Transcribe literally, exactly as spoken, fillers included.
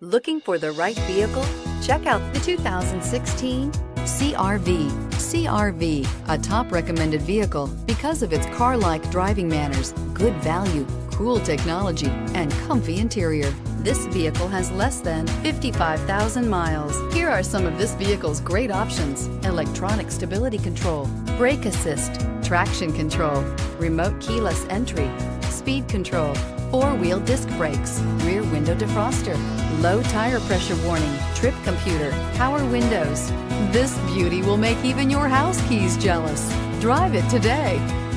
Looking for the right vehicle? Check out the two thousand sixteen C R V. C R V, a top recommended vehicle because of its car-like driving manners, good value, cool technology, and comfy interior. This vehicle has less than fifty-five thousand miles. Here are some of this vehicle's great options: electronic stability control, brake assist, traction control, remote keyless entry, speed control, four-wheel disc brakes, rear window defroster, low tire pressure warning, trip computer, power windows. This beauty will make even your house keys jealous. Drive it today.